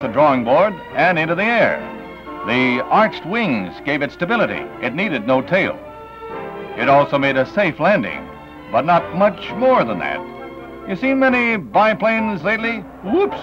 The drawing board and into the air. The arched wings gave it stability. It needed no tail. It also made a safe landing, but not much more than that. You see many biplanes lately? Whoops!